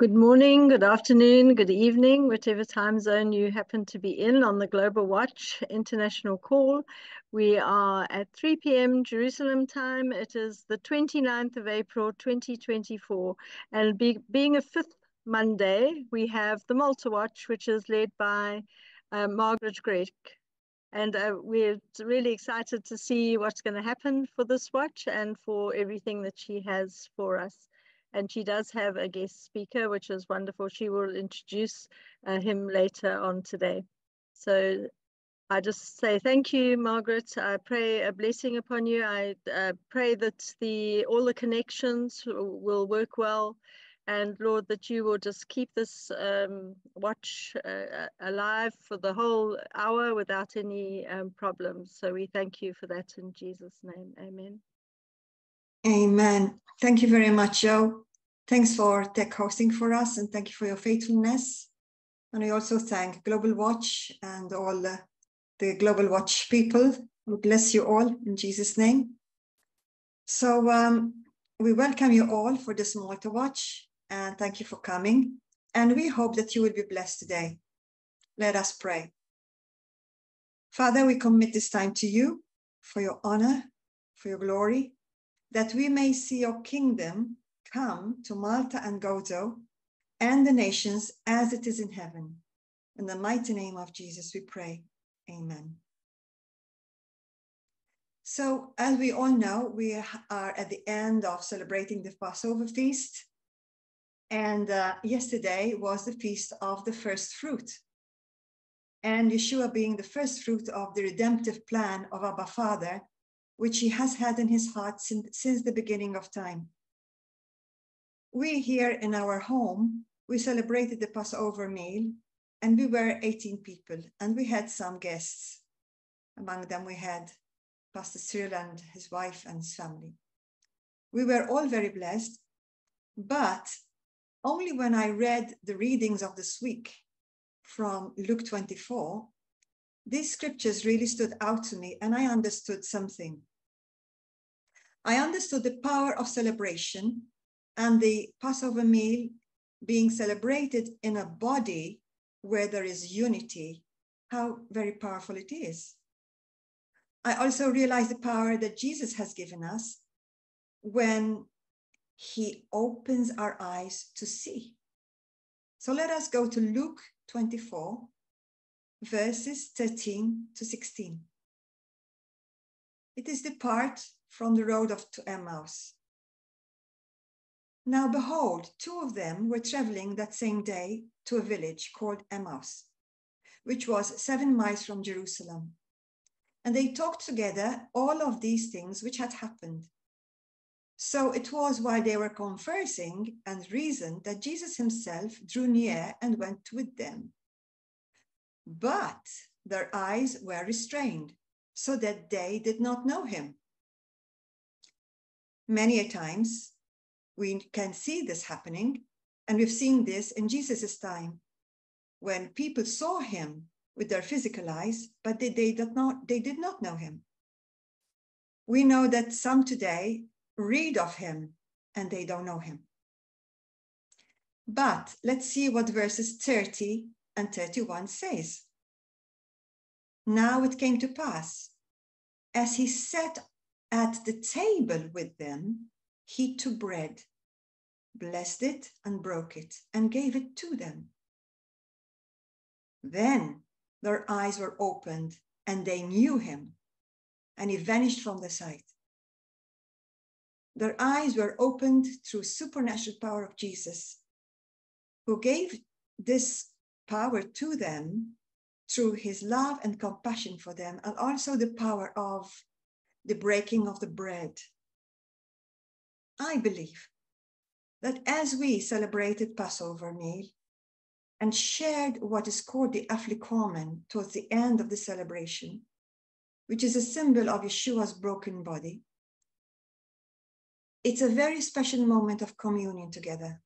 Good morning, good afternoon, good evening, whatever time zone you happen to be in on the Global Watch International call. We are at 3 p.m. Jerusalem time. It is the 29th of April, 2024. And being a fifth Monday, we have the Malta Watch, which is led by Margaret Grech. And we're really excited to see what's going to happen for this watch and for everything that she has for us. And she does have a guest speaker, which is wonderful. She will introduce him later on today. So I just say thank you, Margaret. I pray a blessing upon you. I pray that all the connections will work well. And Lord, that you will just keep this watch alive for the whole hour without any problems. So we thank you for that in Jesus' name. Amen. Amen. Thank you very much, Joe. Thanks for tech hosting for us, and thank you for your faithfulness. And we also thank Global Watch and all the Global Watch people. We bless you all in Jesus' name. So we welcome you all for this Malta Watch, and thank you for coming. And we hope that you will be blessed today. Let us pray. Father, we commit this time to you for your honor, for your glory, that we may see your kingdom come to Malta and Gozo and the nations as it is in heaven. In the mighty name of Jesus, we pray. Amen. So, as we all know, we are at the end of celebrating the Passover feast. And yesterday was the feast of the first fruit. And Yeshua being the first fruit of the redemptive plan of Abba Father, which he has had in his heart since the beginning of time. We here in our home, we celebrated the Passover meal, and we were 18 people, and we had some guests. Among them, we had Pastor Cyril and his wife and his family. We were all very blessed, but only when I read the readings of this week from Luke 24, these scriptures really stood out to me, and I understood something. I understood the power of celebration and the Passover meal being celebrated in a body where there is unity, how very powerful it is. I also realized the power that Jesus has given us when he opens our eyes to see. So let us go to Luke 24, verses 13 to 16. It is the part from the road to Emmaus. Now behold, two of them were traveling that same day to a village called Emmaus, which was 7 miles from Jerusalem. And they talked together all of these things which had happened. So it was while they were conversing and reasoned that Jesus himself drew near and went with them. But their eyes were restrained, so that they did not know him. Many a times we can see this happening, and we've seen this in Jesus' time, when people saw him with their physical eyes, but they did not know him. We know that some today read of him, and they don't know him. But let's see what verses 30 and 31 says. Now it came to pass, as he sat at the table with them, he took bread, blessed it and broke it, and gave it to them. Then their eyes were opened, and they knew him, and he vanished from their sight. Their eyes were opened through supernatural power of Jesus, who gave this power to them through his love and compassion for them, and also the power of the breaking of the bread. I believe that as we celebrated Passover meal and shared what is called the Afikomen towards the end of the celebration, which is a symbol of Yeshua's broken body, it's a very special moment of communion together.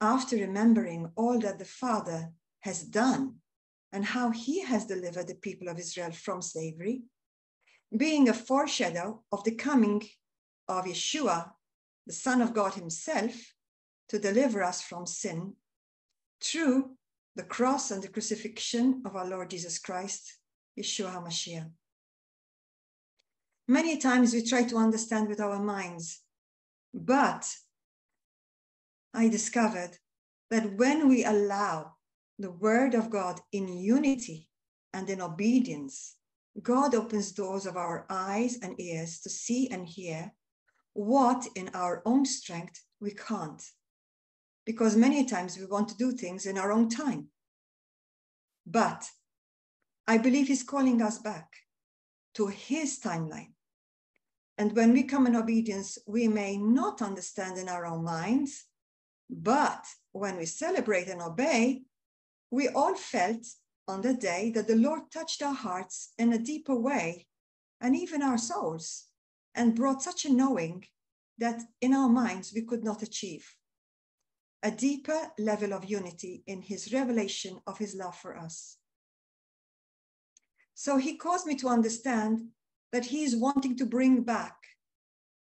After remembering all that the Father has done and how he has delivered the people of Israel from slavery, being a foreshadow of the coming of Yeshua, the Son of God himself, to deliver us from sin through the cross and the crucifixion of our Lord Jesus Christ, Yeshua HaMashiach. Many times we try to understand with our minds, but I discovered that when we allow the word of God in unity and in obedience, God opens doors of our eyes and ears to see and hear what in our own strength we can't. Because many times we want to do things in our own time. But I believe he's calling us back to his timeline. And when we come in obedience, we may not understand in our own minds, but when we celebrate and obey, we all felt on the day that the Lord touched our hearts in a deeper way, and even our souls, and brought such a knowing that in our minds we could not achieve. A deeper level of unity in his revelation of his love for us. So he caused me to understand that he is wanting to bring back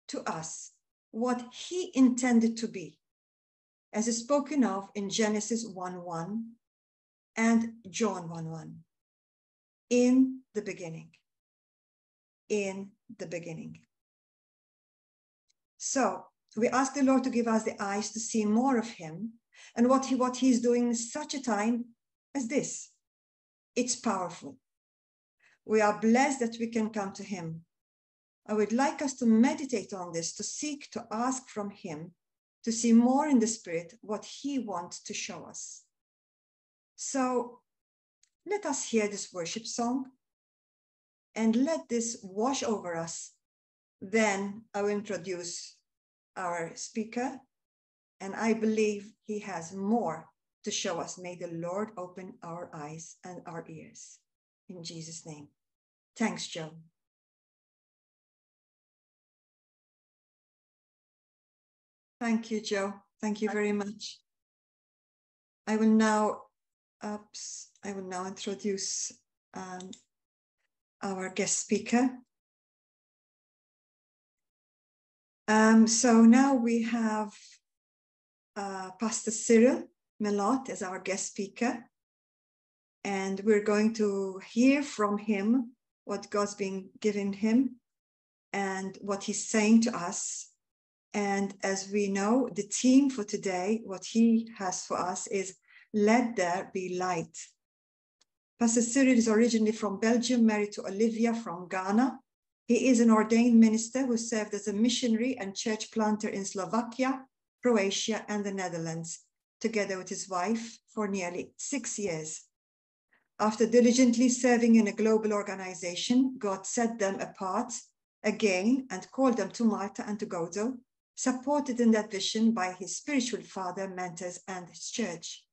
to us what he intended to be, as is spoken of in Genesis 1:1 and John 1:1. In the beginning. In the beginning. So we ask the Lord to give us the eyes to see more of him and what he's doing in such a time as this. It's powerful. We are blessed that we can come to him. I would like us to meditate on this, to seek, to ask from him, to see more in the spirit what he wants to show us. So let us hear this worship song and let this wash over us. Then I will introduce our speaker, and I believe he has more to show us. May the Lord open our eyes and our ears. In Jesus' name. Thanks, Joe. Thank you, Joe. Thank you very much. I will now introduce our guest speaker. So now we have Pastor Cyril Melotte as our guest speaker, and we're going to hear from him what God's been giving him and what he's saying to us. And as we know, the theme for today, what he has for us is Let There Be Light. Pastor Cyril is originally from Belgium, married to Olivia from Ghana. He is an ordained minister who served as a missionary and church planter in Slovakia, Croatia, and the Netherlands, together with his wife for nearly 6 years. After diligently serving in a global organization, God set them apart again and called them to Malta and to Gozo, supported in that vision by his spiritual father, mentors, and his church.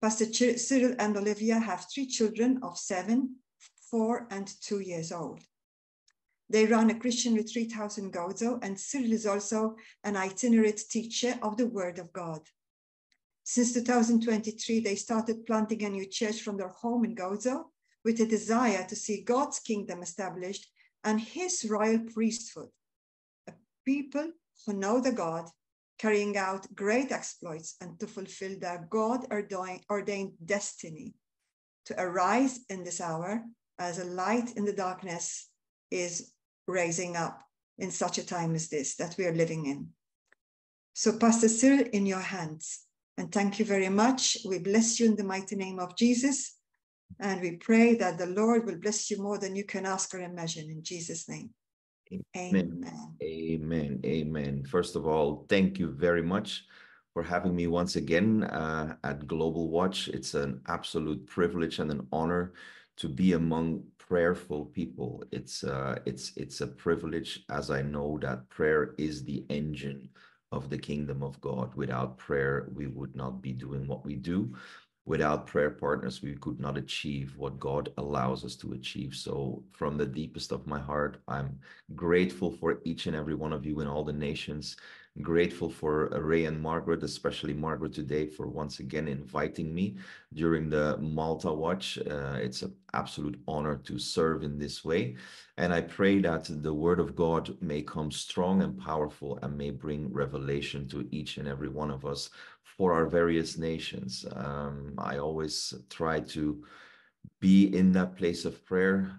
Pastor Cyril and Olivia have 3 children of 7, 4, and 2 years old. They run a Christian retreat house in Gozo, and Cyril is also an itinerant teacher of the Word of God. Since 2023, they started planting a new church from their home in Gozo with a desire to see God's kingdom established and his royal priesthood, a people who know the God, carrying out great exploits and to fulfill their God-ordained destiny, to arise in this hour as a light in the darkness is raising up in such a time as this that we are living in. So Pastor Cyril, in your hands, and thank you very much. We bless you in the mighty name of Jesus, and we pray that the Lord will bless you more than you can ask or imagine, in Jesus' name. Amen. Amen. Amen. First of all, thank you very much for having me once again at Global Watch. It's an absolute privilege and an honor to be among prayerful people. It's a privilege, as I know that prayer is the engine of the kingdom of God. Without prayer, we would not be doing what we do. Without prayer partners, we could not achieve what God allows us to achieve. So from the deepest of my heart, I'm grateful for each and every one of you in all the nations Grateful for Ray and Margaret, especially Margaret today, for once again inviting me during the Malta Watch. It's an absolute honor to serve in this way. And I pray that the word of God may come strong and powerful and may bring revelation to each and every one of us for our various nations. I always try to be in that place of prayer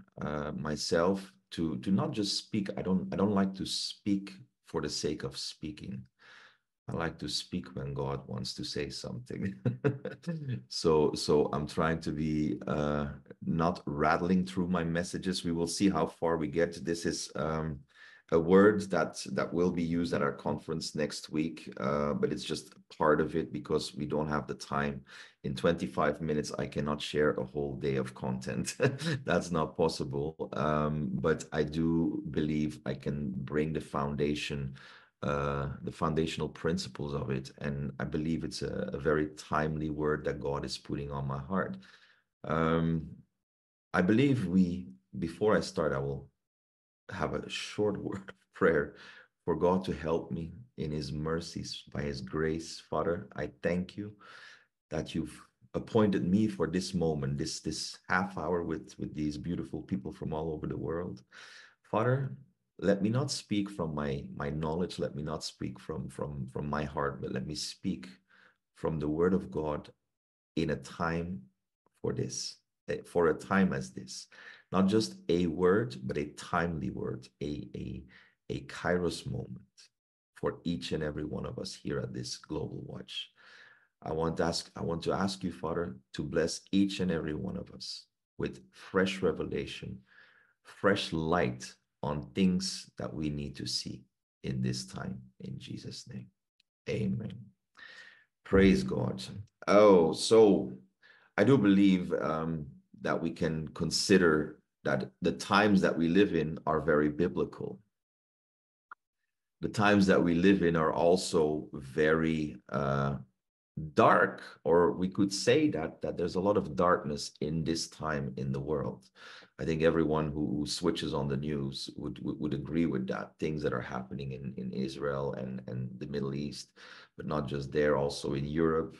myself, to not just speak. I don't like to speak for the sake of speaking. I like to speak when God wants to say something. So I'm trying to be not rattling through my messages. We will see how far we get. This is a word that will be used at our conference next week, but it's just part of it because we don't have the time. In 25 minutes, I cannot share a whole day of content. That's not possible. But I do believe I can bring the foundation, the foundational principles of it. And I believe it's a very timely word that God is putting on my heart. I believe before I start, I will have a short word of prayer for God to help me in his mercies, by his grace. Father, I thank you that you've appointed me for this moment, this half hour with these beautiful people from all over the world. Father, let me not speak from my knowledge. Let me not speak from my heart, but let me speak from the word of God in a time for a time as this. Not just a word, but a timely word, a Kairos moment for each and every one of us here at this Global Watch. I want to ask you, Father, to bless each and every one of us with fresh revelation, fresh light on things that we need to see in this time. In Jesus' name, amen. Praise God. Oh, so I do believe that we can consider that the times that we live in are very biblical. The times that we live in are also very dark, or we could say that there's a lot of darkness in this time in the world. I think everyone who switches on the news would agree with that. Things that are happening in Israel and the Middle East, but not just there, also in Europe,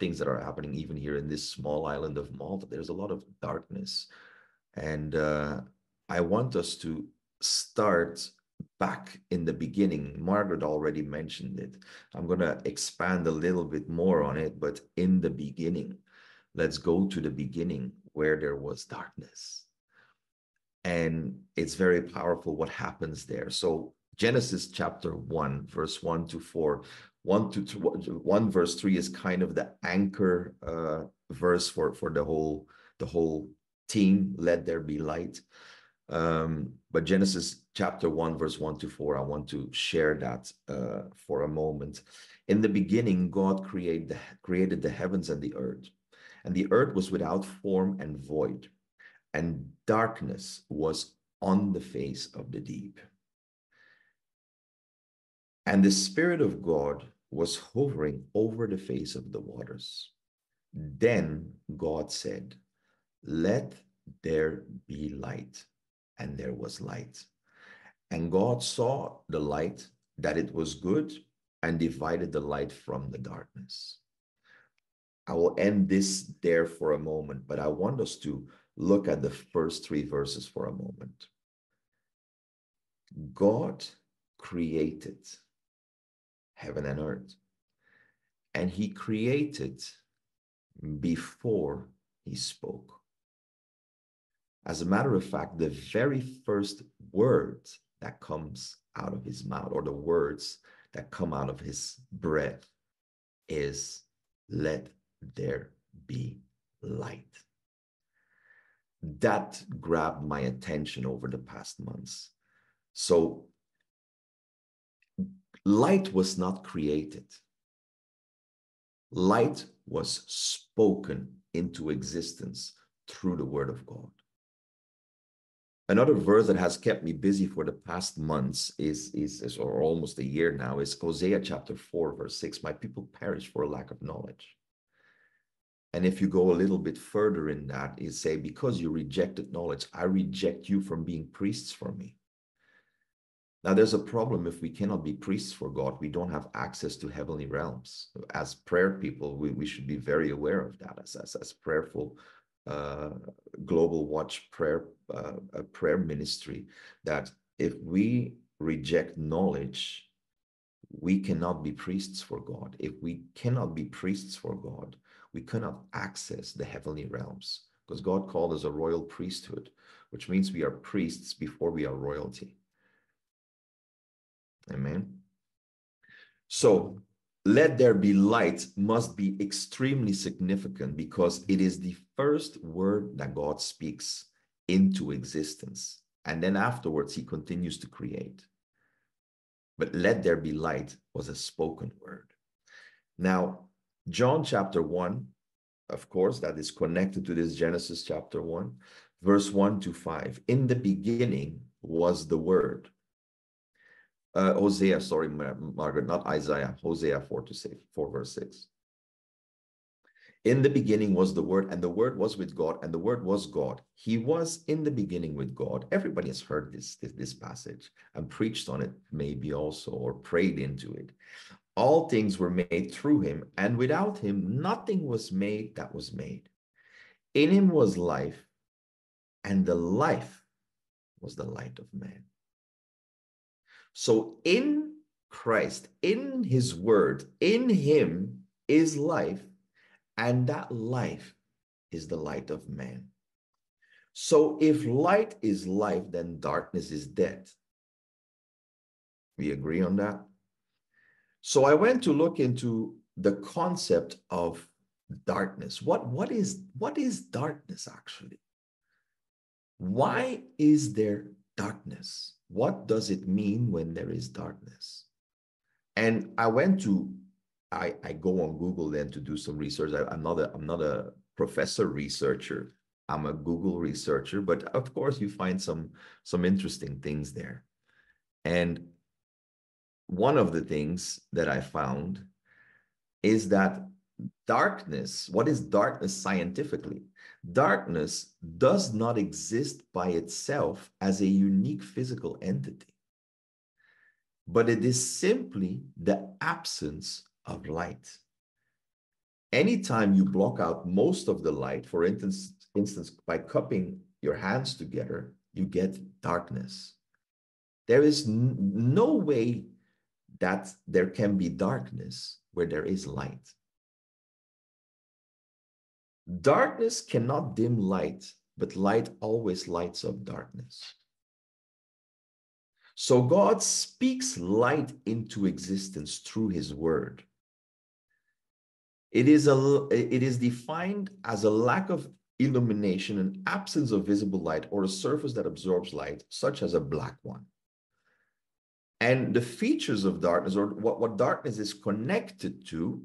things that are happening even here in this small island of Malta. There's a lot of darkness. And I want us to start back in the beginning. Margaret already mentioned it. I'm going to expand a little bit more on it, but in the beginning, let's go to the beginning where there was darkness. And it's very powerful what happens there. So Genesis chapter 1, verse 1 to 4, 1 verse 3 is kind of the anchor verse for the whole team. Let there be light. But Genesis chapter 1, verse 1 to 4, I want to share that for a moment. In the beginning, God created the heavens and the earth was without form and void, and darkness was on the face of the deep. And the Spirit of God was hovering over the face of the waters. Then God said, "Let there be light." And there was light. And God saw the light, that it was good, and divided the light from the darkness. I will end this there for a moment, but I want us to look at the first three verses for a moment. God created heaven and earth, and he created before he spoke. As a matter of fact, the very first word that comes out of his mouth, or the words that come out of his breath, is "Let there be light." That grabbed my attention over the past months. So light was not created. Light was spoken into existence through the word of God. Another verse that has kept me busy for the past months or almost a year now, is Hosea chapter 4, verse 6. "My people perish for lack of knowledge." And if you go a little bit further in that, it say, "Because you rejected knowledge, I reject you from being priests for me." Now, there's a problem if we cannot be priests for God. We don't have access to heavenly realms. As prayer people, we should be very aware of that. As prayerful Global Watch prayer ministry, that if we reject knowledge, we cannot be priests for God. If we cannot be priests for God, we cannot access the heavenly realms, because God called us a royal priesthood, which means we are priests before we are royalty. Amen. So, let there be light must be extremely significant, because it is the first word that God speaks into existence. And then afterwards, he continues to create. But let there be light was a spoken word. Now, John chapter 1, of course, that is connected to this Genesis chapter 1, verse 1 to 5. In the beginning was the Word. Hosea, sorry, Margaret, not Isaiah, Hosea 4 verse 6. In the beginning was the Word, and the Word was with God, and the Word was God. He was in the beginning with God. Everybody has heard this passage and preached on it maybe also, or prayed into it. All things were made through him, and without him nothing was made that was made. In him was life, and the life was the light of man. So in Christ, in his word, in him is life, and that life is the light of man. So if light is life, then darkness is dead. We agree on that? So I went to look into the concept of darkness. What is darkness actually? Why is there darkness? What does it mean when there is darkness? And I went to, I go on Google then to do some research. I'm not a professor researcher. I'm a Google researcher, but of course you find some interesting things there. And one of the things that I found is that darkness, what is darkness scientifically? Darkness does not exist by itself as a unique physical entity, but it is simply the absence of light. Anytime you block out most of the light, for instance, by cupping your hands together, you get darkness. There is no way that there can be darkness where there is light. Darkness cannot dim light, but light always lights up darkness. So God speaks light into existence through his word. It is defined as a lack of illumination, an absence of visible light, or a surface that absorbs light, such as a black one. And the features of darkness, or what darkness is connected to,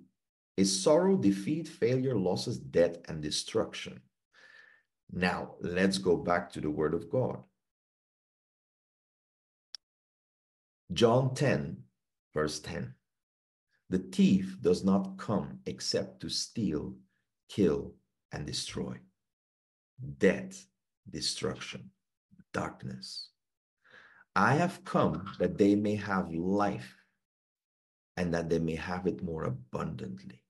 is sorrow, defeat, failure, losses, death, and destruction. Now, let's go back to the Word of God. John 10, verse 10. The thief does not come except to steal, kill, and destroy. Death, destruction, darkness. I have come that they may have life, and that they may have it more abundantly.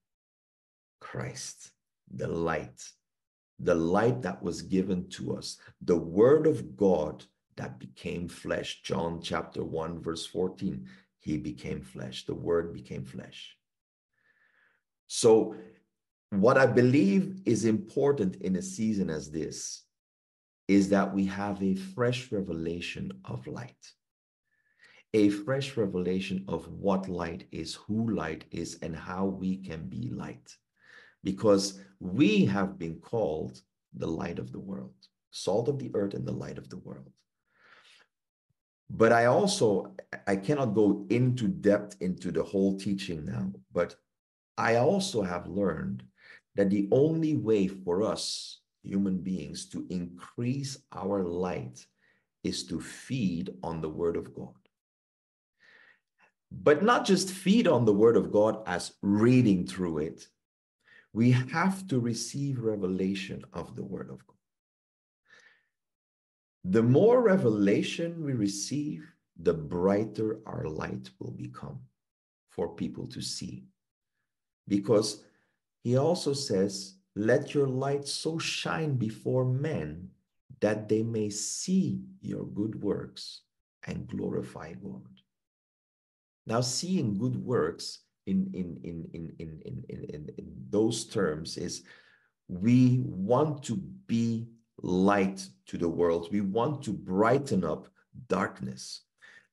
Christ, the light that was given to us, the word of God that became flesh. John chapter 1, verse 14, he became flesh. The word became flesh. So what I believe is important in a season as this is that we have a fresh revelation of light. A fresh revelation of what light is, who light is, and how we can be light. Because we have been called the light of the world, salt of the earth and the light of the world. But I cannot go into depth into the whole teaching now, but I also have learned that the only way for us human beings to increase our light is to feed on the word of God. But not just feed on the word of God as reading through it. We have to receive revelation of the word of God. The more revelation we receive, the brighter our light will become for people to see. Because he also says, let your light so shine before men that they may see your good works and glorify God. Now, seeing good works in those terms is, we want to be light to the world. We want to brighten up darkness.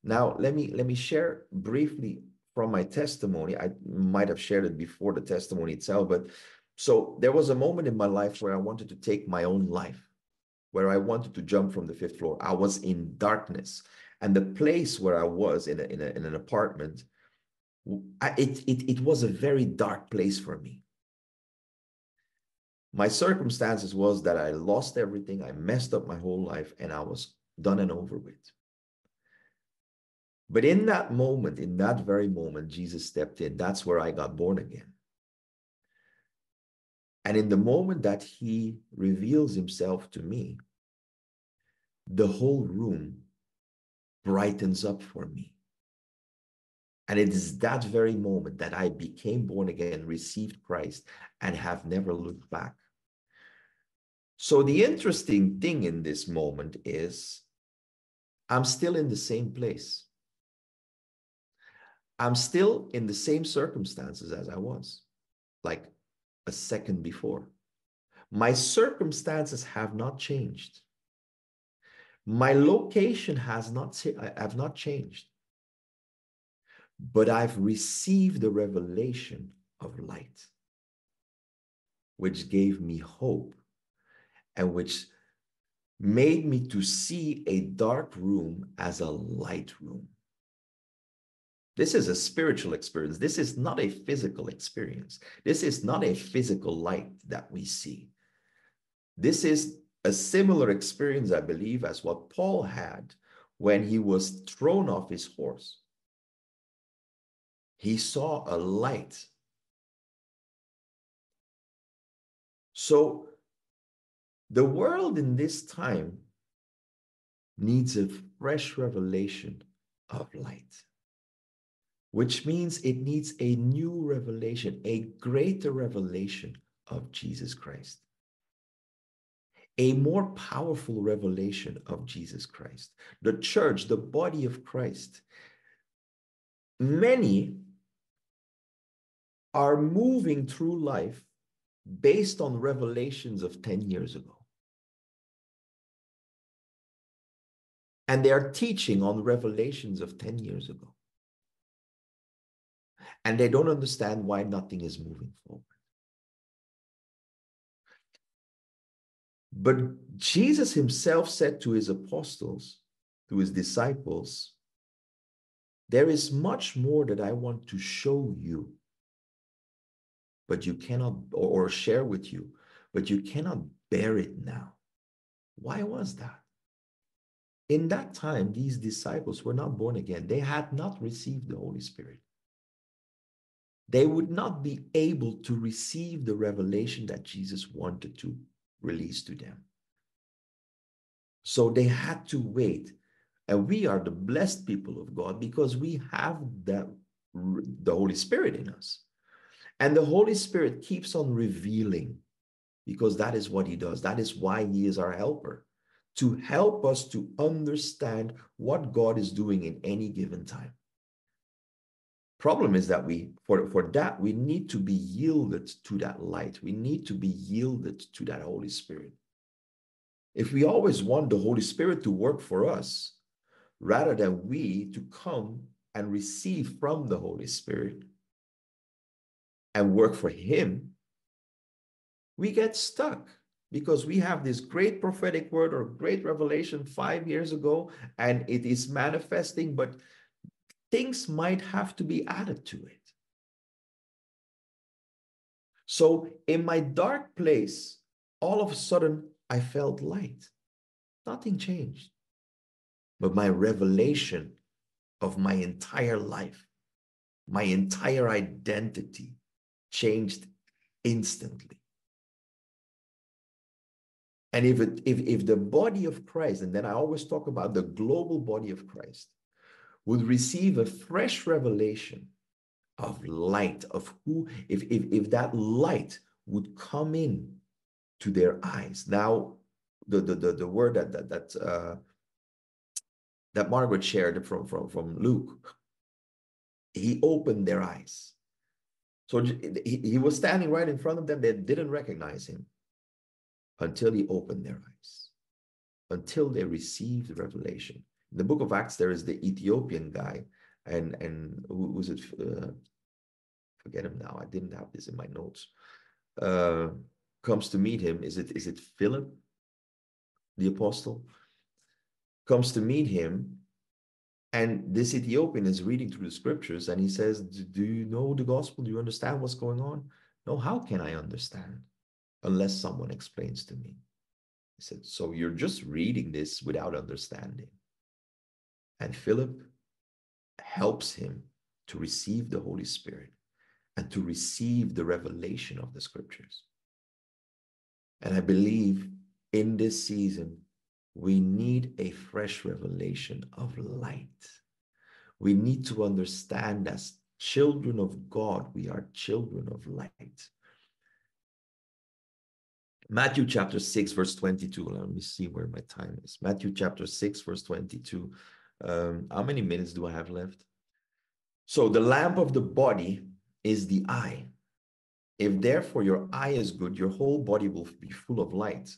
Now, let me share briefly from my testimony. I might have shared it before the testimony itself, but so there was a moment in my life where I wanted to take my own life, where I wanted to jump from the 5th floor. I was in darkness, and the place where I was in an apartment, it was a very dark place for me. My circumstances was that I lost everything, I messed up my whole life, and I was done and over with. But in that moment, in that very moment, Jesus stepped in. That's where I got born again. And in the moment that he reveals himself to me, the whole room brightens up for me. And it is that very moment that I became born again, received Christ, and have never looked back. So the interesting thing in this moment is, I'm still in the same place. I'm still in the same circumstances as I was, like a second before. My circumstances have not changed. My location have not changed. But I've received the revelation of light, which gave me hope and which made me to see a dark room as a light room. This is a spiritual experience. This is not a physical experience. This is not a physical light that we see. This is a similar experience, I believe, as what Paul had when he was thrown off his horse. He saw a light. So the world in this time needs a fresh revelation of light, which means it needs a new revelation, a greater revelation of Jesus Christ, a more powerful revelation of Jesus Christ. The church, the body of Christ, many are moving through life based on revelations of 10 years ago. And they are teaching on revelations of 10 years ago. And they don't understand why nothing is moving forward. But Jesus himself said to his apostles, to his disciples, there is much more that I want to show you, but you cannot, or share with you, but you cannot bear it now. Why was that? In that time, these disciples were not born again. They had not received the Holy Spirit. They would not be able to receive the revelation that Jesus wanted to release to them. So they had to wait. And we are the blessed people of God because we have the Holy Spirit in us. And the Holy Spirit keeps on revealing, because that is what he does. That is why he is our helper, to help us to understand what God is doing in any given time. Problem is that we need to be yielded to that light. We need to be yielded to that Holy Spirit. If we always want the Holy Spirit to work for us, rather than we to come and receive from the Holy Spirit, and work for him, we get stuck because we have this great prophetic word or great revelation 5 years ago, and it is manifesting, but things might have to be added to it. So in my dark place, all of a sudden, I felt light. Nothing changed, but my revelation of my entire life, my entire identity, changed instantly. And if the body of Christ, and then I always talk about the global body of Christ, would receive a fresh revelation of light, of who, if that light would come in to their eyes. Now, the word that Margaret shared from Luke, he opened their eyes. So he was standing right in front of them. They didn't recognize him until he opened their eyes, until they received revelation. In the book of Acts, there is the Ethiopian guy, and who was it? Forget him now. I didn't have this in my notes. Comes to meet him. Is it Philip, the apostle? Comes to meet him, and this Ethiopian is reading through the scriptures, and he says, "Do you know the gospel? Do you understand what's going on?" "No, how can I understand unless someone explains to me?" He said, "So you're just reading this without understanding." And Philip helps him to receive the Holy Spirit and to receive the revelation of the scriptures. And I believe in this season, we need a fresh revelation of light. We need to understand as children of God, we are children of light. Matthew chapter 6, verse 22. Let me see where my time is. Matthew chapter 6, verse 22. How many minutes do I have left? So the lamp of the body is the eye. If therefore your eye is good, your whole body will be full of light.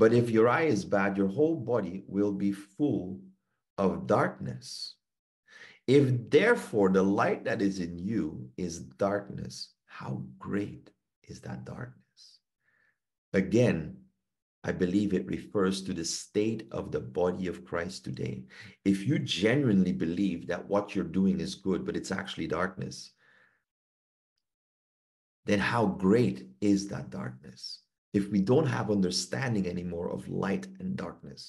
But if your eye is bad, your whole body will be full of darkness. If therefore the light that is in you is darkness, how great is that darkness? Again, I believe it refers to the state of the body of Christ today. If you genuinely believe that what you're doing is good, but it's actually darkness, then how great is that darkness? If we don't have understanding anymore of light and darkness,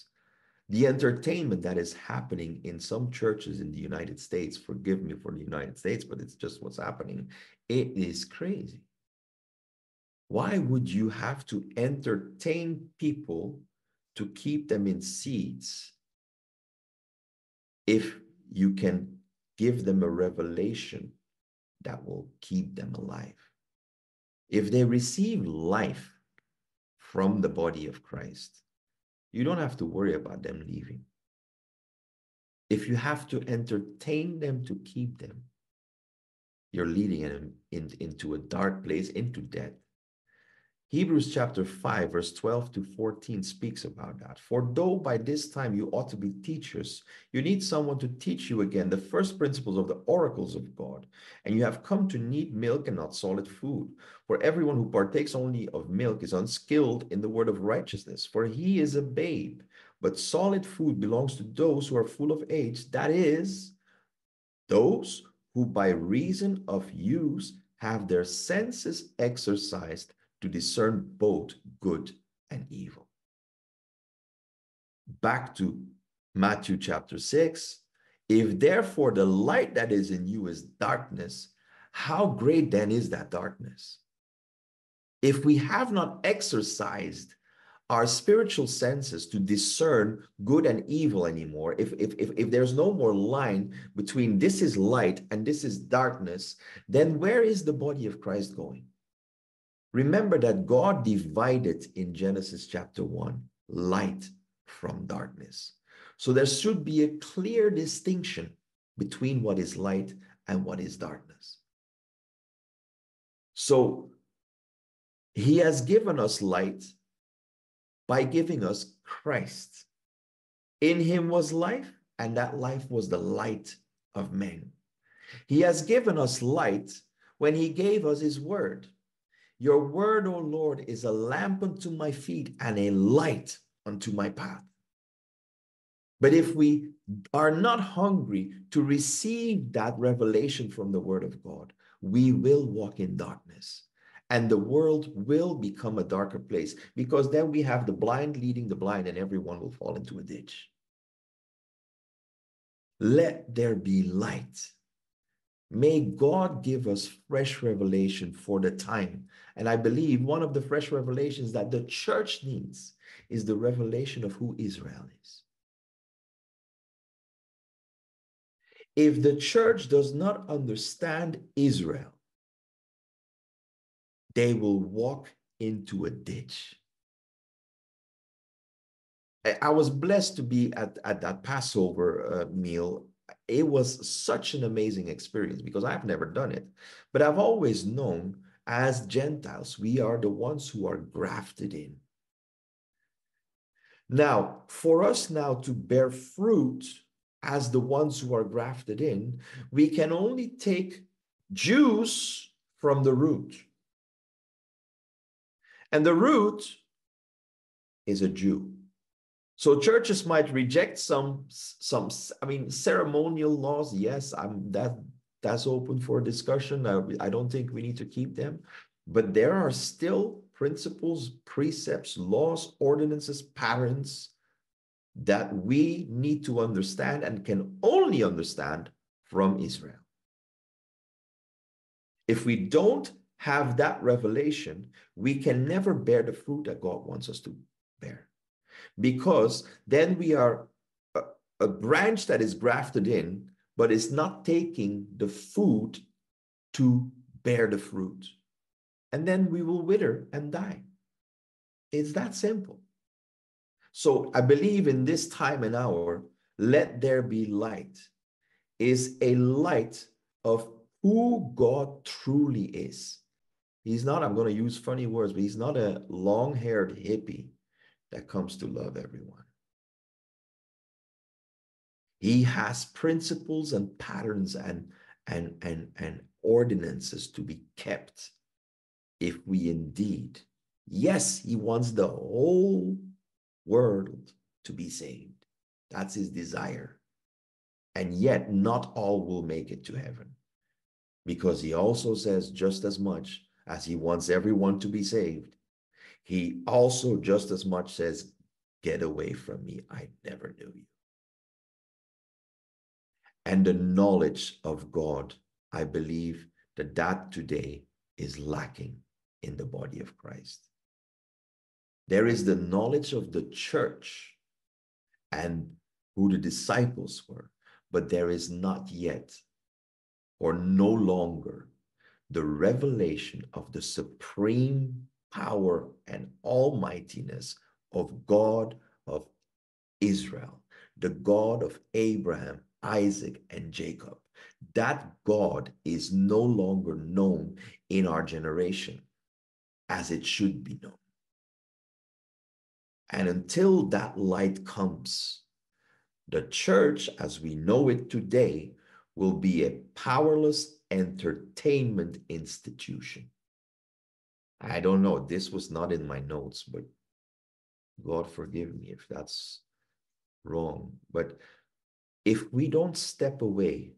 the entertainment that is happening in some churches in the United States, forgive me for the United States, but it's just what's happening. It is crazy. Why would you have to entertain people to keep them in seats if you can give them a revelation that will keep them alive? If they receive life from the body of Christ, you don't have to worry about them leaving. If you have to entertain them to keep them, you're leading them into a dark place, into death. Hebrews chapter 5, verse 12 to 14 speaks about that. For though by this time you ought to be teachers, you need someone to teach you again the first principles of the oracles of God, and you have come to need milk and not solid food. For everyone who partakes only of milk is unskilled in the word of righteousness, for he is a babe. But solid food belongs to those who are full of age, that is, those who by reason of use have their senses exercised to discern both good and evil. Back to Matthew chapter 6. If therefore the light that is in you is darkness, how great then is that darkness? If we have not exercised our spiritual senses to discern good and evil anymore, if there's no more line between this is light and this is darkness, then where is the body of Christ going? Remember that God divided in Genesis chapter 1, light from darkness. So there should be a clear distinction between what is light and what is darkness. So he has given us light by giving us Christ. In him was life, and that life was the light of men. He has given us light when he gave us his word. Your word, O Lord, is a lamp unto my feet and a light unto my path. But if we are not hungry to receive that revelation from the word of God, we will walk in darkness. And the world will become a darker place, because then we have the blind leading the blind and everyone will fall into a ditch. Let there be light. May God give us fresh revelation for the time. And I believe one of the fresh revelations that the church needs is the revelation of who Israel is. if the church does not understand Israel, they will walk into a ditch. I was blessed to be at that Passover meal. It was such an amazing experience because I've never done it. But I've always known as Gentiles, we are the ones who are grafted in. Now, for us now to bear fruit as the ones who are grafted in, we can only take juice from the root. And the root is a Jew. So churches might reject some I mean, ceremonial laws. Yes, that's open for discussion. I don't think we need to keep them. But there are still principles, precepts, laws, ordinances, patterns that we need to understand and can only understand from Israel. If we don't have that revelation, we can never bear the fruit that God wants us to bear. Because then we are a branch that is grafted in, but is not taking the food to bear the fruit. And then we will wither and die. It's that simple. So I believe in this time and hour, let there be light, is a light of who God truly is. He's not, I'm going to use funny words, but he's not a long-haired hippie that comes to love everyone. He has principles and patterns and ordinances to be kept if we indeed. Yes, he wants the whole world to be saved. That's his desire. And yet not all will make it to heaven. Because he also says just as much as he wants everyone to be saved, he also just as much says, get away from me, I never knew you. And the knowledge of God, I believe that today is lacking in the body of Christ. There is the knowledge of the church and who the disciples were, but there is not yet or no longer the revelation of the supreme power and almightiness of God of Israel, the God of Abraham, Isaac, and Jacob. That God is no longer known in our generation as it should be known. And until that light comes, the church as we know it today will be a powerless entertainment institution. I don't know, this was not in my notes, but God forgive me if that's wrong. But if we don't step away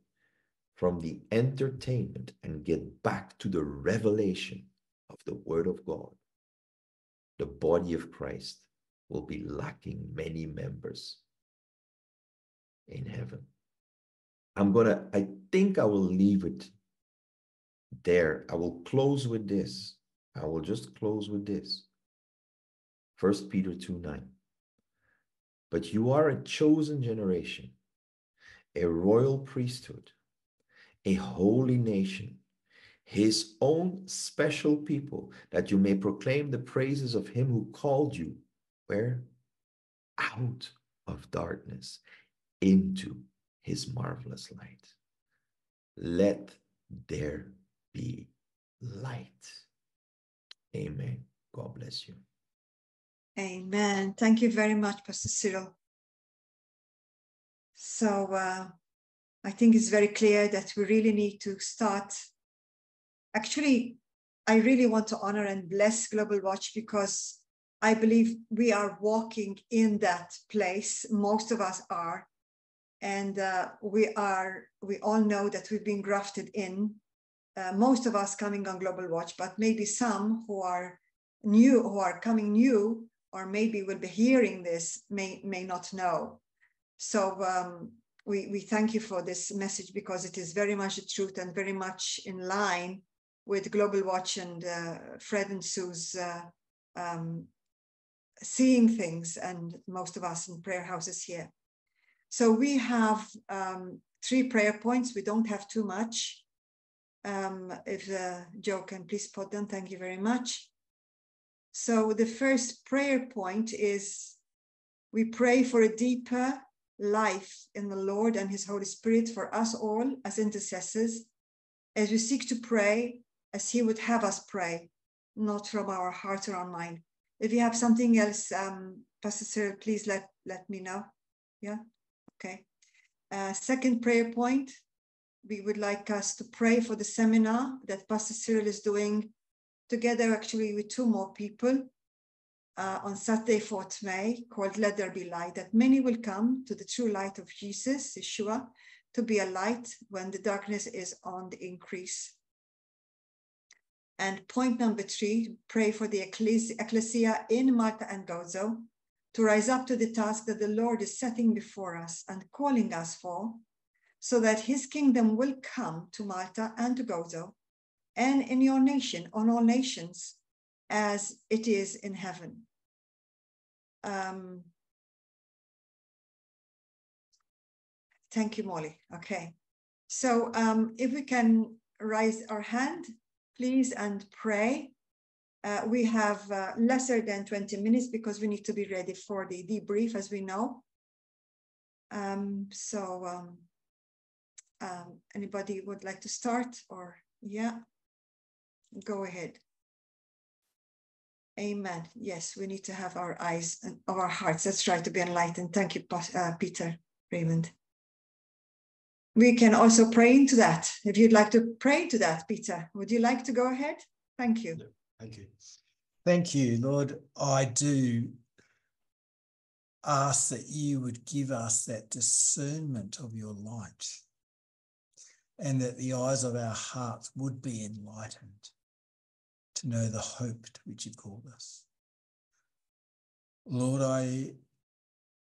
from the entertainment and get back to the revelation of the Word of God, the body of Christ will be lacking many members in heaven. I think I will leave it there. I will close with this. I will just close with this. 1 Peter 2:9. But you are a chosen generation, a royal priesthood, a holy nation, his own special people, that you may proclaim the praises of him who called you, where? Out of darkness into his marvelous light. Let there be light. Amen. God bless you. Amen. Thank you very much, Pastor Cyril. So I think it's very clear that we really need to start. Actually, I really want to honor and bless Global Watch because I believe we are walking in that place. Most of us are. And we all know that we've been grafted in. Most of us coming on Global Watch, but maybe some who are new, who are coming new, or maybe will be hearing this, may not know. So we thank you for this message because it is very much the truth and very much in line with Global Watch and Fred and Sue's seeing things, and most of us in prayer houses here. So we have 3 prayer points. We don't have too much. If Joe can please put them, thank you very much. So the first prayer point is we pray for a deeper life in the Lord and his Holy Spirit for us all as intercessors, as we seek to pray as he would have us pray, not from our heart or our mind. If you have something else, Pastor Cyril, please let me know. Yeah, okay. Second prayer point, we would like us to pray for the seminar that Pastor Cyril is doing together actually with 2 more people on Saturday, 4th May, called Let There Be Light, that many will come to the true light of Jesus, Yeshua, to be a light when the darkness is on the increase. And point number 3, pray for the Ekklesia in Malta and Gozo to rise up to the task that the Lord is setting before us and calling us for, so that his kingdom will come to Malta and to Gozo and in your nation, on all nations, as it is in heaven. Thank you, Molly. Okay. So if we can raise our hand, please, and pray. We have lesser than 20 minutes because we need to be ready for the debrief, as we know. Anybody would like to start? Or, yeah, go ahead. Amen. Yes, we need to have our eyes and our hearts. Let's try to be enlightened. Thank you, Peter Raymond. We can also pray into that. If you'd like to pray to that, Peter, would you like to go ahead? Thank you. Thank you. Thank you, Lord. I do ask that you would give us that discernment of your light, and that the eyes of our hearts would be enlightened to know the hope to which you called us. Lord, I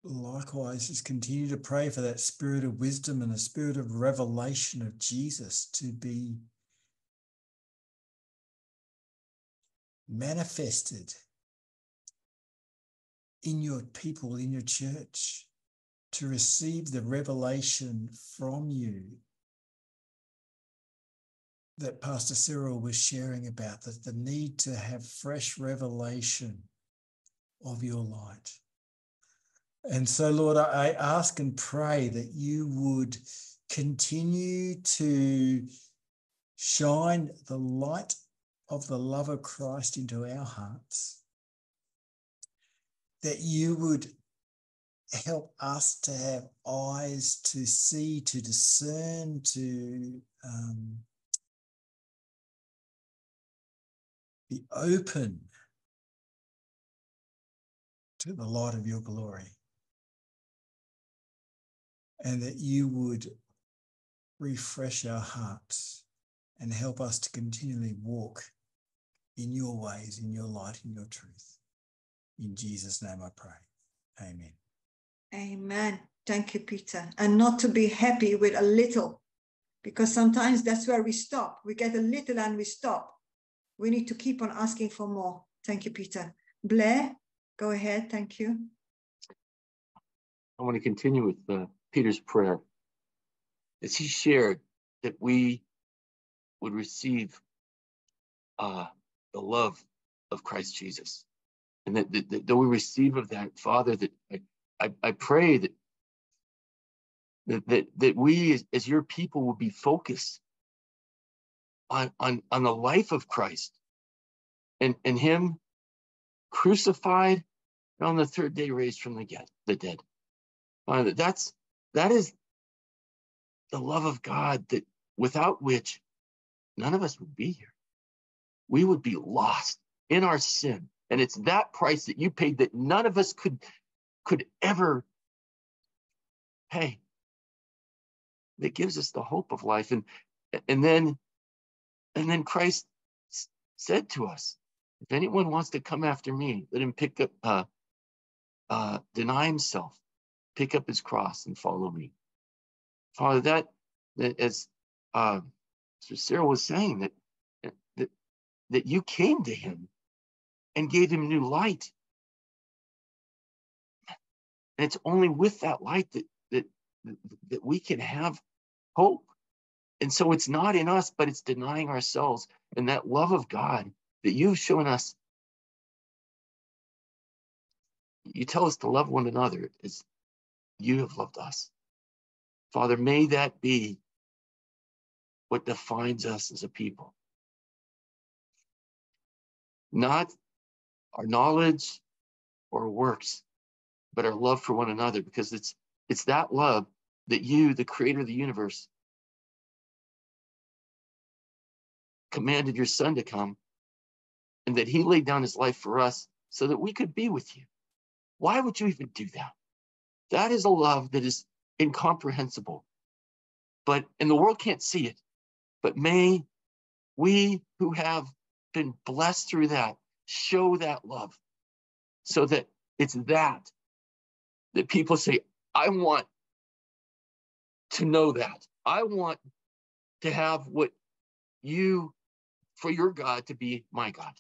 likewise just continue to pray for that spirit of wisdom and the spirit of revelation of Jesus to be manifested in your people, in your church, to receive the revelation from you that Pastor Cyril was sharing about, that the need to have fresh revelation of your light. And so, Lord, I ask and pray that you would continue to shine the light of the love of Christ into our hearts, that you would help us to have eyes to see, to discern, to be open to the light of your glory, and that you would refresh our hearts and help us to continually walk in your ways, in your light, in your truth. In Jesus' name I pray. Amen. Amen. Thank you, Peter. And not to be happy with a little, because sometimes that's where we stop. We get a little and we stop. We need to keep on asking for more. Thank you, Peter. Blair, go ahead. Thank you. I want to continue with Peter's prayer. As he shared that we would receive the love of Christ Jesus. And that we receive of that, Father, that I pray that we as your people will be focused on the life of Christ and him crucified and on the 3rd day raised from the dead. Father, that is the love of God, that without which none of us would be here. We would be lost in our sin. And it's that price that you paid that none of us could ever pay, that gives us the hope of life. And then Christ said to us, if anyone wants to come after me, let him pick up, deny himself, pick up his cross and follow me. Father, that as Cyril was saying, that you came to him and gave him new light. And it's only with that light that we can have hope. And so it's not in us, but it's denying ourselves. And that love of God that you've shown us, you tell us to love one another as you have loved us. Father, may that be what defines us as a people. Not our knowledge or works, but our love for one another, because it's that love that you, the creator of the universe, commanded your son to come, and that he laid down his life for us so that we could be with you. Why would you even do that? That is a love that is incomprehensible, and the world can't see it. But may we who have been blessed through that show that love, so that it's that people say, I want to know that. I want to have what you, for your God to be my God.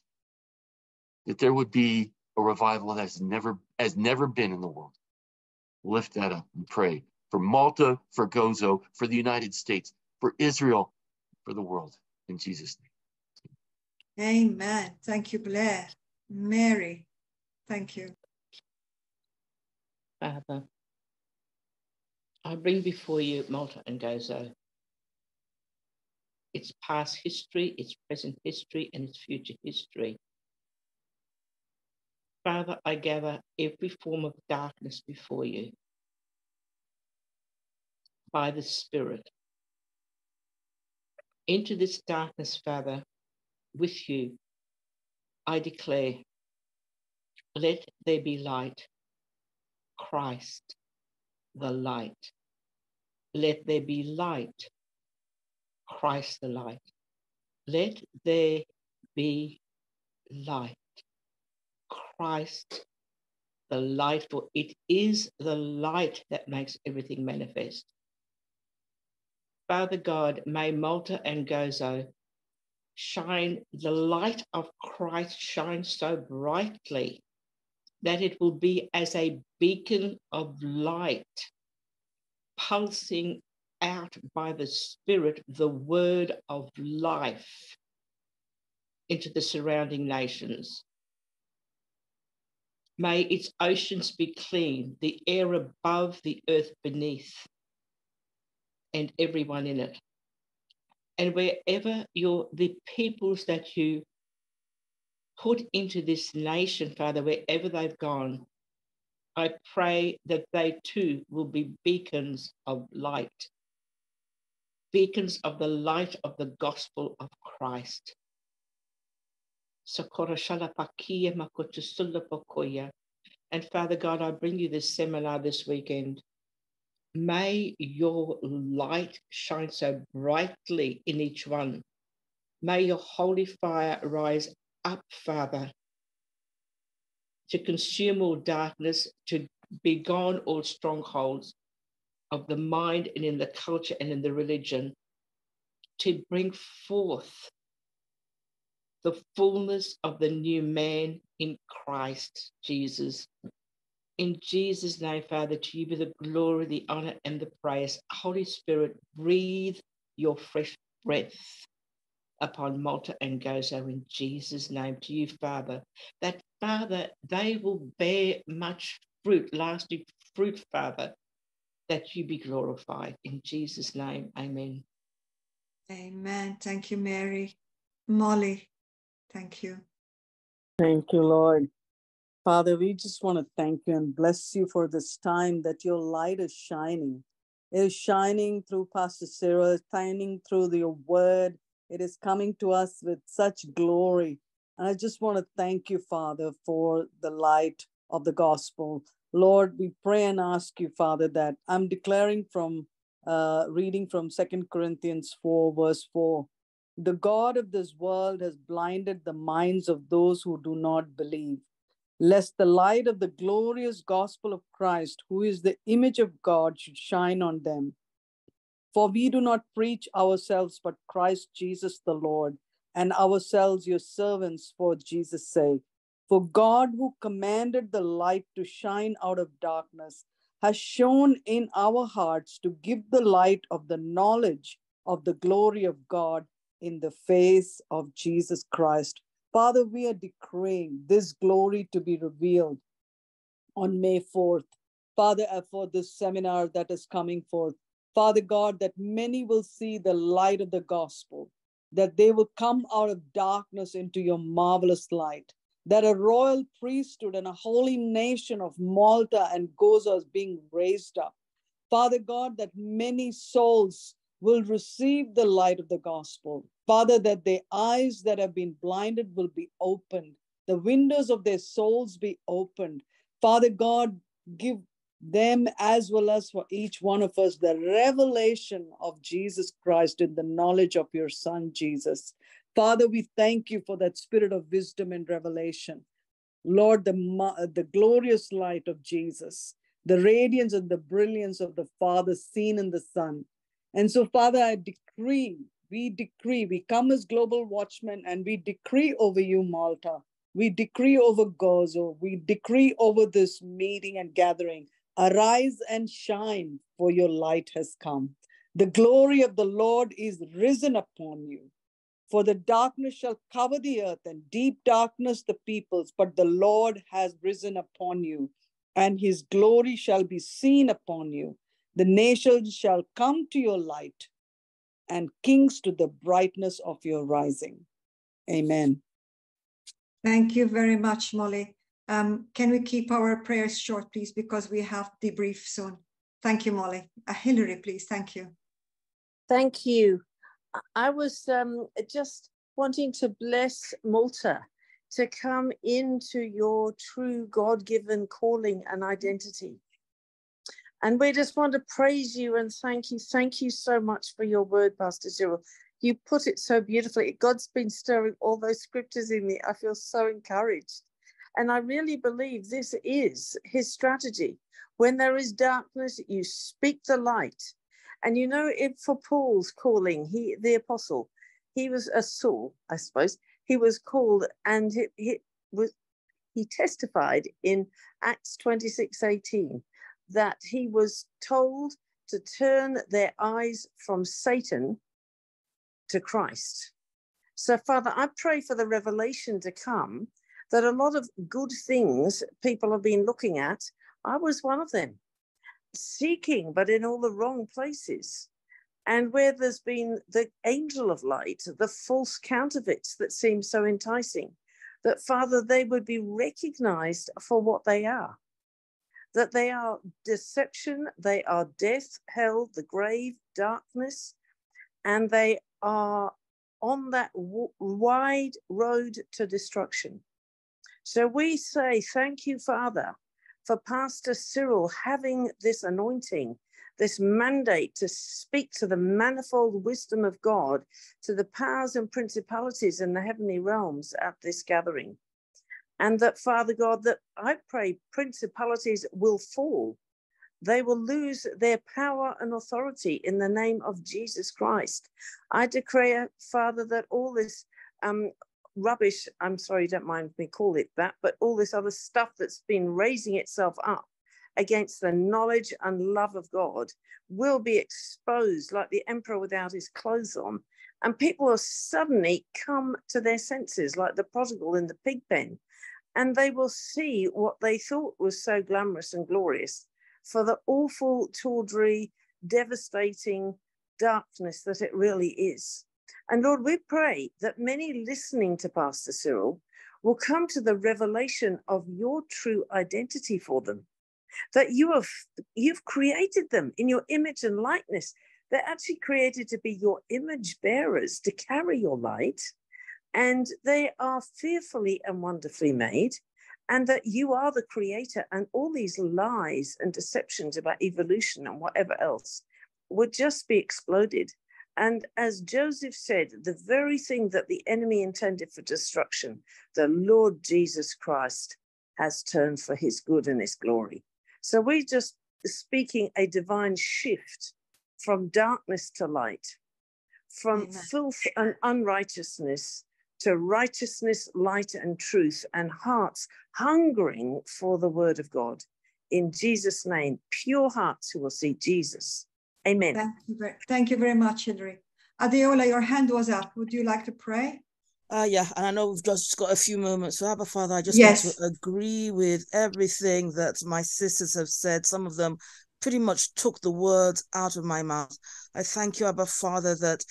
That there would be a revival that has never been in the world. Lift that up and pray for Malta, for Gozo, for the United States, for Israel, for the world. In Jesus' name. Amen. Thank you, Blair. Mary, thank you. Father, I bring before you Malta and Gozo, its past history, its present history, and its future history. Father, I gather every form of darkness before you by the Spirit. Into this darkness, Father, with you, I declare, let there be light. Christ, the light. Let there be light. Christ, the light. Let there be light. Christ, the light, for it is the light that makes everything manifest. Father God, may Malta and Gozo shine, the light of Christ shine so brightly that it will be as a beacon of light, pulsing out by the Spirit, the word of life into the surrounding nations. May its oceans be clean, the air above, the earth beneath, and everyone in it. And wherever the peoples that you put into this nation, Father, wherever they've gone, I pray that they too will be beacons of light, beacons of the light of the gospel of Christ. And Father God, I bring you this seminar this weekend. May your light shine so brightly in each one. May your holy fire rise up, Father, to consume all darkness, to be gone all strongholds of the mind and in the culture and in the religion, to bring forth the fullness of the new man in Christ Jesus. In Jesus' name, Father, to you be the glory, the honor, and the praise. Holy Spirit, breathe your fresh breath upon Malta and Gozo in Jesus' name. To you, Father, that, Father, they will bear much fruit, lasting fruit, Father, that you be glorified. In Jesus' name, amen. Amen. Thank you, Mary. Molly, thank you. Thank you, Lord. Father, we just want to thank you and bless you for this time that your light is shining. It is shining through Pastor Cyril, shining through your word. It is coming to us with such glory. And I just want to thank you, Father, for the light of the gospel. Lord, we pray and ask you, Father, that I'm declaring from reading from 2 Corinthians 4, verse 4. The God of this world has blinded the minds of those who do not believe, lest the light of the glorious gospel of Christ, who is the image of God, should shine on them. For we do not preach ourselves, but Christ Jesus the Lord, and ourselves your servants for Jesus' sake. For God, who commanded the light to shine out of darkness, has shone in our hearts to give the light of the knowledge of the glory of God in the face of Jesus Christ. Father, we are decreeing this glory to be revealed on May 4th. Father, for this seminar that is coming forth, Father God, that many will see the light of the gospel, that they will come out of darkness into your marvelous light, that a royal priesthood and a holy nation of Malta and Gozo is being raised up. Father God, that many souls will receive the light of the gospel. Father, that their eyes that have been blinded will be opened, the windows of their souls be opened. Father God, give them as well as for each one of us the revelation of Jesus Christ in the knowledge of your Son, Jesus. Father, we thank you for that spirit of wisdom and revelation. Lord, the glorious light of Jesus, the radiance and the brilliance of the Father seen in the Son. And so, Father, I decree, we come as global watchmen and we decree over you, Malta. We decree over Gozo. We decree over this meeting and gathering. Arise and shine, for your light has come. The glory of the Lord is risen upon you. For the darkness shall cover the earth and deep darkness the peoples, but the Lord has risen upon you, and his glory shall be seen upon you. The nations shall come to your light and kings to the brightness of your rising. Amen. Thank you very much, Molly. Can we keep our prayers short, please, because we have debrief soon. Thank you, Molly. Hilary, please. Thank you. Thank you. I was just wanting to bless Malta to come into your true God-given calling and identity. And we just want to praise you and thank you. Thank you so much for your word, Pastor Cyril. You put it so beautifully. God's been stirring all those scriptures in me. I feel so encouraged. And I really believe this is his strategy. When there is darkness, you speak the light. And you know, if for Paul's calling, he, the apostle, he was a Saul, I suppose. He was called and he testified in Acts 26:18. That he was told to turn their eyes from Satan to Christ. So, Father, I pray for the revelation to come that a lot of good things people have been looking at, I was one of them, seeking but in all the wrong places. And where there's been the angel of light, the false counterfeits that seem so enticing, that, Father, they would be recognized for what they are. That they are deception, they are death, hell, the grave, darkness, and they are on that wide road to destruction. So we say thank you, Father, for Pastor Cyril having this anointing, this mandate to speak to the manifold wisdom of God, to the powers and principalities in the heavenly realms at this gathering. And that, Father God, that I pray principalities will fall. They will lose their power and authority in the name of Jesus Christ. I declare, Father, that all this rubbish, I'm sorry, don't mind me call it that, but all this other stuff that's been raising itself up against the knowledge and love of God will be exposed like the emperor without his clothes on. And people will suddenly come to their senses like the prodigal in the pig pen. And they will see what they thought was so glamorous and glorious for the awful, tawdry, devastating darkness that it really is. And Lord, we pray that many listening to Pastor Cyril will come to the revelation of your true identity for them, that you've created them in your image and likeness. They're actually created to be your image bearers, to carry your light. And they are fearfully and wonderfully made, and that you are the creator, and all these lies and deceptions about evolution and whatever else would just be exploded. And as Joseph said, the very thing that the enemy intended for destruction, the Lord Jesus Christ has turned for his good and his glory. So we're just speaking a divine shift from darkness to light, from Amen. Filth and unrighteousness to righteousness, light, and truth, and hearts hungering for the word of God. in Jesus' name, pure hearts who will see Jesus. Amen. Thank you very much, Hilary. Adeola, your hand was up. Would you like to pray? Yeah, and I know we've just got a few moments. So, Abba Father, I just want to agree with everything that my sisters have said. Some of them pretty much took the words out of my mouth. I thank you, Abba Father, that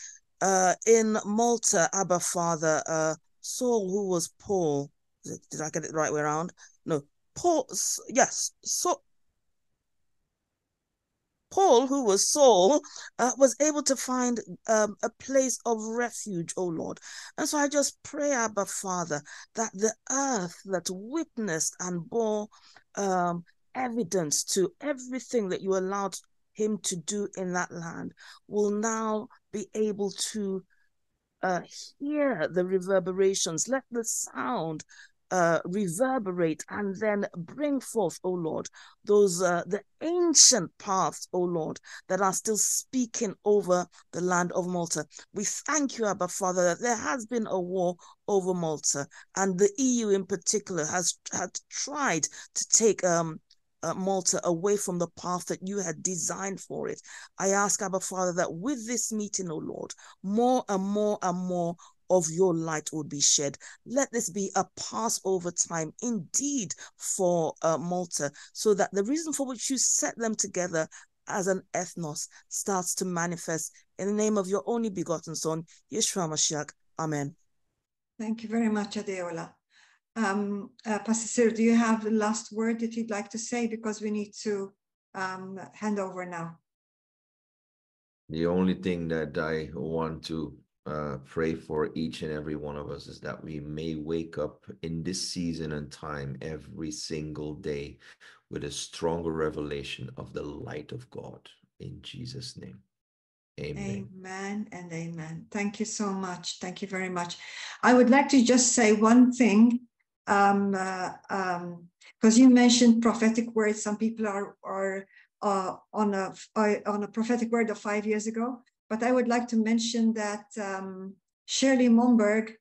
in Malta, Abba Father, Saul, who was Paul, did I get it the right way around? No, Paul, yes, so Paul, who was Saul, was able to find a place of refuge, oh Lord. And so I just pray, Abba Father, that the earth that witnessed and bore evidence to everything that you allowed him to do in that land will now be able to hear the reverberations. Let the sound reverberate and then bring forth, oh Lord, those the ancient paths, oh Lord, that are still speaking over the land of Malta. We thank you, Abba Father, that there has been a war over Malta, and the EU in particular had tried to take Malta away from the path that you had designed for it. I ask, Abba Father, that with this meeting, oh Lord, more and more and more of your light would be shed. Let this be a Passover time indeed for Malta, so that the reason for which you set them together as an ethnos starts to manifest in the name of your only begotten Son, Yeshua HaMashiach. Amen. Thank you very much, Adeola. Pastor Cyril, do you have the last word that you'd like to say? Because we need to hand over now. The only thing that I want to pray for each and every one of us is that we may wake up in this season and time every single day with a stronger revelation of the light of God, in Jesus' name. Amen. Amen and amen. Thank you so much. Thank you very much. I would like to just say one thing, because you mentioned prophetic words. Some people are on a prophetic word of 5 years ago. But I would like to mention that Shirley Monberg,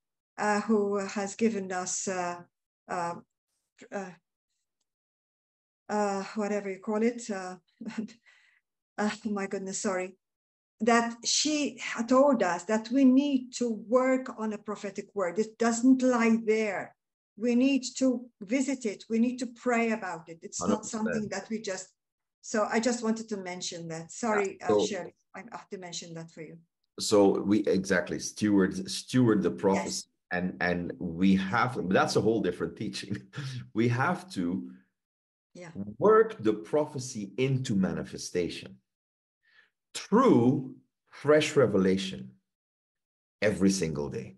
who has given us whatever you call it, oh my goodness, sorry, that she told us that we need to work on a prophetic word. It doesn't lie there. We need to visit it. We need to pray about it. It's 100%. Not something that we just... So I just wanted to mention that. Sorry, Shirley, I have to mention that for you. So we exactly steward the prophecy, yes. and we have, that's a whole different teaching. We have to work the prophecy into manifestation through fresh revelation every single day.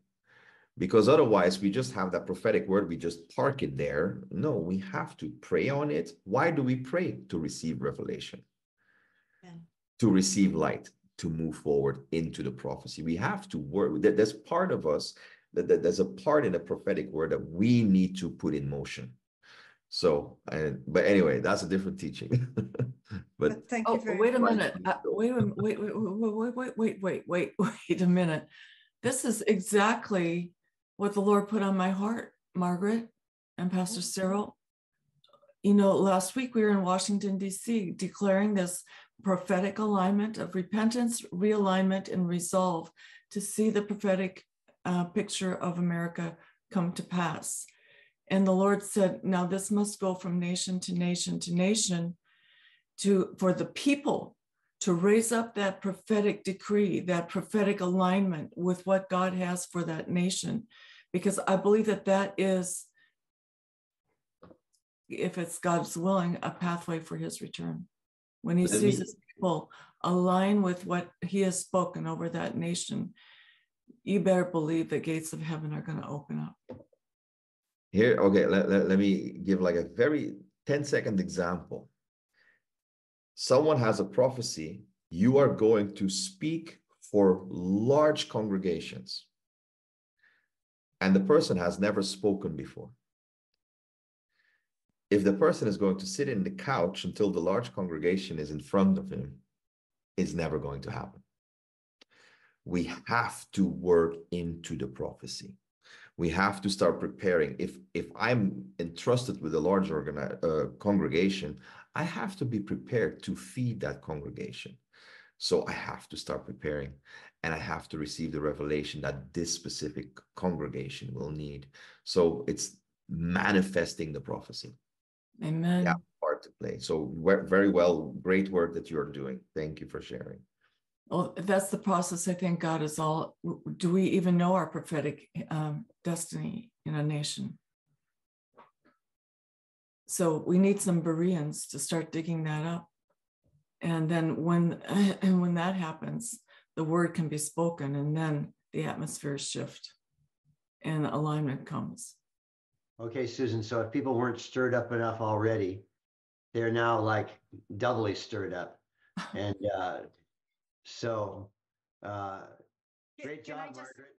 Because otherwise, we just have that prophetic word, we just park it there. No, we have to pray on it. Why do we pray? To receive revelation, to receive light, to move forward into the prophecy. We have to work. There's part of us, that there's a part in the prophetic word that we need to put in motion. So, but anyway, that's a different teaching. But thank you. Wait a minute. Wait a minute. This is exactly what the Lord put on my heart, Margaret and Pastor Cyril. You know, last week we were in Washington, D.C., declaring this prophetic alignment of repentance, realignment, and resolve to see the prophetic picture of America come to pass. And the Lord said, now this must go from nation to nation to nation for the people to raise up that prophetic decree, that prophetic alignment with what God has for that nation. Because I believe that is, if it's God's willing, a pathway for his return. When he sees his people align with what he has spoken over that nation, you better believe the gates of heaven are going to open up. Here, okay, let me give like a very 10-second example. Someone has a prophecy, you are going to speak for large congregations. And the person has never spoken before. If the person is going to sit in the couch until the large congregation is in front of him, it's never going to happen. We have to work into the prophecy. we have to start preparing. If I'm entrusted with a large congregation, I have to be prepared to feed that congregation. So I have to start preparing, and I have to receive the revelation that this specific congregation will need. So it's manifesting the prophecy. Amen. Yeah, part to play. So very well, great work that you're doing. Thank you for sharing. Well, that's the process. I think God is all, do we even know our prophetic destiny in a nation? So we need some Bereans to start digging that up. And then when that happens, the word can be spoken, and then the atmospheres shift and alignment comes. Okay, Susan, so if people weren't stirred up enough already, they're now like doubly stirred up. And so great job, Margaret.